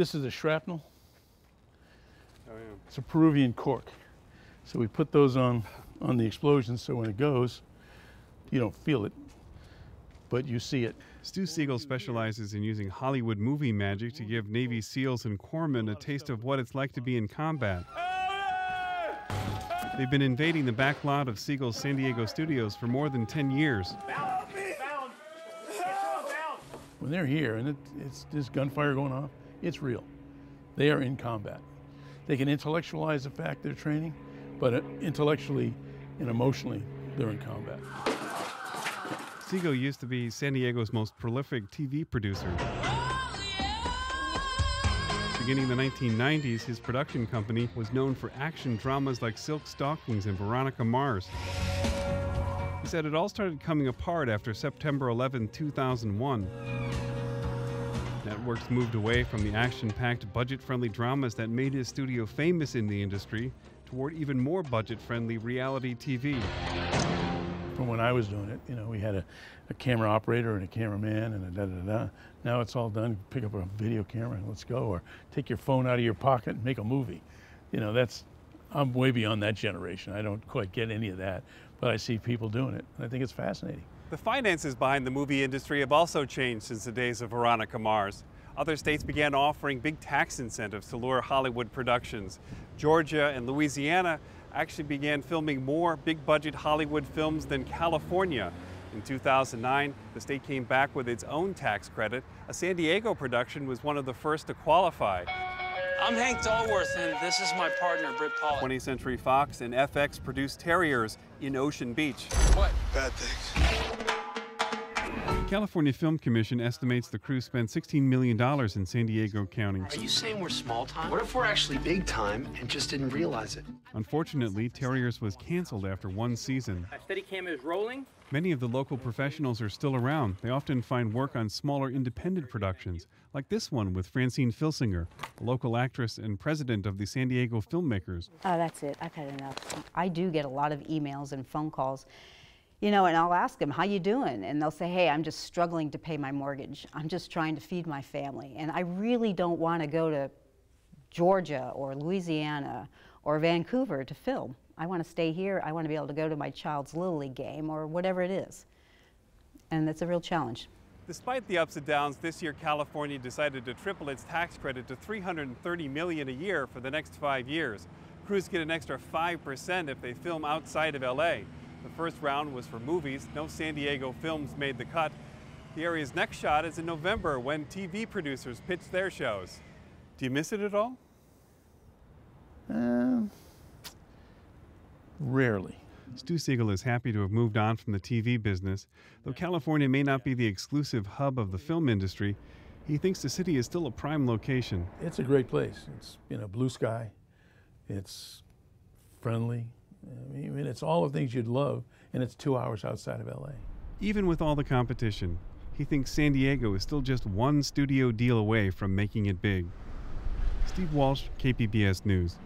This is a shrapnel. Oh, yeah. It's a Peruvian cork. So we put those on the explosion so when it goes, you don't feel it, but you see it. Stu Siegel specializes in using Hollywood movie magic to give Navy SEALs and corpsmen a taste of what it's like to be in combat. They've been invading the back lot of Siegel's San Diego studios for more than 10 years. When they're here and it's this gunfire going off, it's real. They are in combat. They can intellectualize the fact they're training, but intellectually and emotionally, they're in combat. Siegel used to be San Diego's most prolific TV producer. Oh, yeah! Beginning in the 1990s, his production company was known for action dramas like Silk Stockings and Veronica Mars. He said it all started coming apart after September 11, 2001. Networks moved away from the action-packed, budget-friendly dramas that made his studio famous in the industry toward even more budget-friendly reality TV. From when I was doing it, you know, we had a camera operator and a cameraman and a da-da-da-da. Now it's all done. Pick up a video camera and let's go. Or take your phone out of your pocket and make a movie. You know, that's, I'm way beyond that generation. I don't quite get any of that, but I see people doing it, and I think it's fascinating. The finances behind the movie industry have also changed since the days of Veronica Mars. Other states began offering big tax incentives to lure Hollywood productions. Georgia and Louisiana actually began filming more big-budget Hollywood films than California. In 2009, the state came back with its own tax credit. A San Diego production was one of the first to qualify. I'm Hank Dalworth, and this is my partner, Britt Paul. 20th Century Fox and FX produced Terriers in Ocean Beach. What? Bad things. The California Film Commission estimates the crew spent $16 million in San Diego County. Are you saying we're small time? What if we're actually big time and just didn't realize it? Unfortunately, Terriers was canceled after one season. Our steady cam is rolling. Many of the local professionals are still around. They often find work on smaller independent productions, like this one with Francine Filsinger, a local actress and president of the San Diego Filmmakers. Oh, that's it. I've had enough. I do get a lot of emails and phone calls. You know, and I'll ask them, how you doing? And they'll say, hey, I'm just struggling to pay my mortgage. I'm just trying to feed my family. And I really don't want to go to Georgia or Louisiana or Vancouver to film. I want to stay here. I want to be able to go to my child's Little League game or whatever it is. And that's a real challenge. Despite the ups and downs, this year California decided to triple its tax credit to $330 million a year for the next 5 years. Crews get an extra 5% if they film outside of LA. The first round was for movies. No San Diego films made the cut. The area's next shot is in November when TV producers pitch their shows. Do you miss it at all? Rarely. Stu Siegel is happy to have moved on from the TV business. Though California may not be the exclusive hub of the film industry, he thinks the city is still a prime location. It's a great place. It's, you know, blue sky. It's friendly. I mean, it's all the things you'd love, and it's 2 hours outside of LA. Even with all the competition, he thinks San Diego is still just one studio deal away from making it big. Steve Walsh, KPBS News.